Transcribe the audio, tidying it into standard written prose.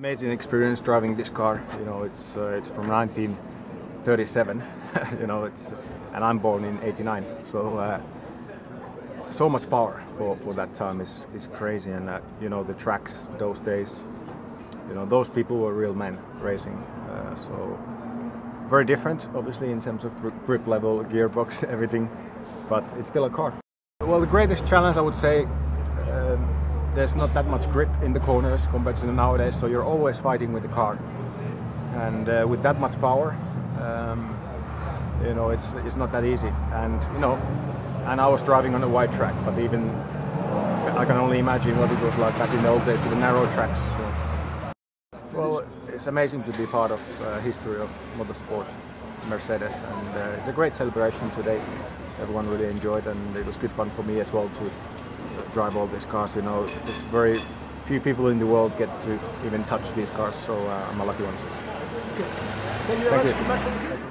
Amazing experience driving this car. You know, it's from 1937. You know, and I'm born in '89. So so much power for that time is crazy. And you know, the tracks those days. You know, those people were real men racing. So very different, obviously, in terms of grip level, gearbox, everything. But it's still a car. Well, the greatest challenge, I would say. There's not that much grip in the corners compared to nowadays, so you're always fighting with the car. And with that much power, you know, it's not that easy. And you know, and I was driving on a wide track, but even I can only imagine what it was like back in the old days with the narrow tracks. So. Well, it's amazing to be part of history of motorsport, Mercedes, and it's a great celebration today. Everyone really enjoyed, and it was good fun for me as well too. Drive all these cars, you know, there's very few people in the world get to even touch these cars, so I'm a lucky one. Okay. Thank you.